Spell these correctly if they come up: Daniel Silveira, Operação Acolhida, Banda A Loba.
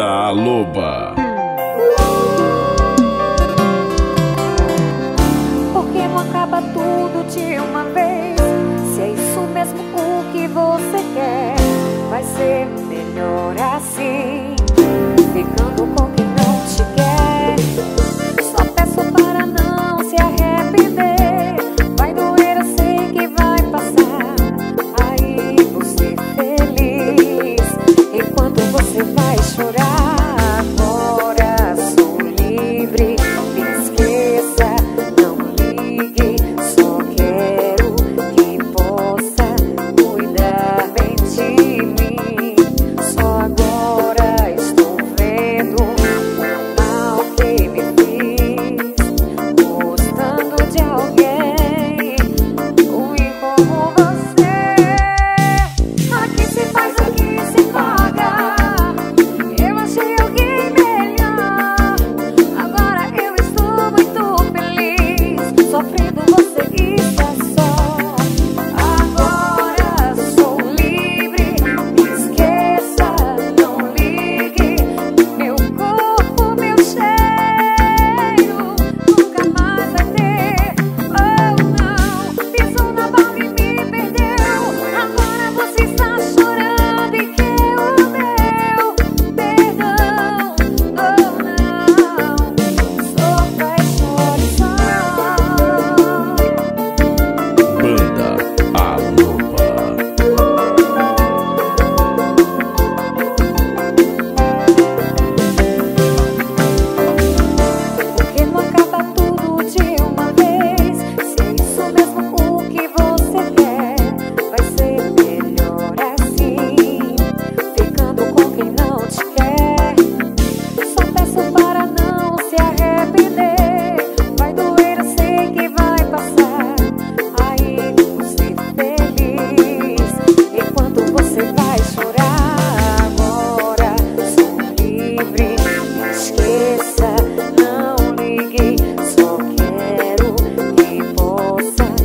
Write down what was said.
Banda A Loba. Por que não acaba tudo de uma vez? Se é isso mesmo o que você quer, vai ser melhor assim, ficando com quem não te quer. Só peço para não se arrepender. Vai doer, eu sei que vai passar. Aí você feliz, enquanto você vai chorar. Agora sou livre, me esqueça, não ligue. Só quero que possa cuidar bem de mim. Só agora esqueça, não ligue, só quero que possa